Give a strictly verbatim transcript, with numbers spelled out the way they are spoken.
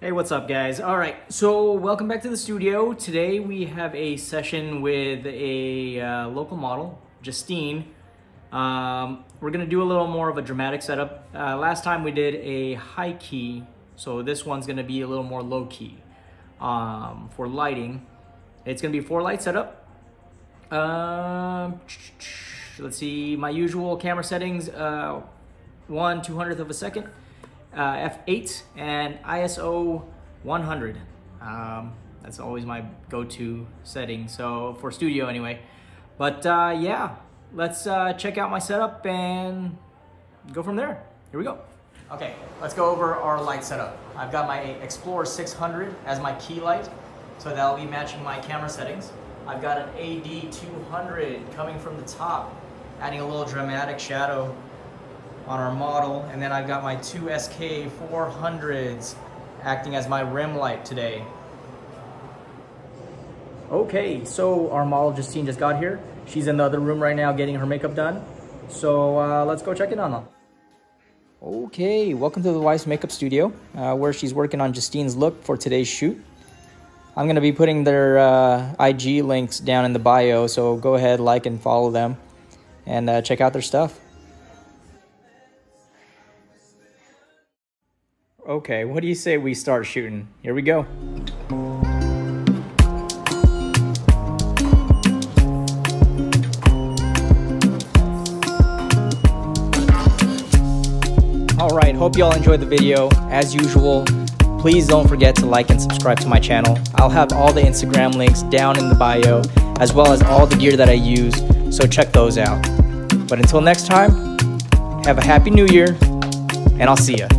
Hey, what's up, guys? All right, so welcome back to the studio. Today we have a session with a uh, local model, Justine. Um, we're gonna do a little more of a dramatic setup. Uh, last time we did a high key, so this one's gonna be a little more low key. Um, for lighting, it's gonna be four light setup. Um, let's see, my usual camera settings, uh, one two hundredth of a second. Uh, F eight and I S O one hundred. Um, that's always my go-to setting, so for studio anyway. But uh, yeah, let's uh, check out my setup and go from there. Here we go. Okay, let's go over our light setup. I've got my Explorer six hundred as my key light, so that'll be matching my camera settings. I've got an A D two hundred coming from the top, adding a little dramatic shadow on our model, and then I've got my two S K four hundreds acting as my rim light today. Okay, so our model Justine just got here. She's in the other room right now getting her makeup done. So uh, let's go check in on her. Okay, welcome to the wife's makeup studio uh, where she's working on Justine's look for today's shoot. I'm gonna be putting their uh, I G links down in the bio, so go ahead, like and follow them and uh, check out their stuff. Okay, what do you say we start shooting? Here we go. All right, hope y'all enjoyed the video. As usual, please don't forget to like and subscribe to my channel. I'll have all the Instagram links down in the bio, as well as all the gear that I use, so check those out. But until next time, have a happy new year, and I'll see ya.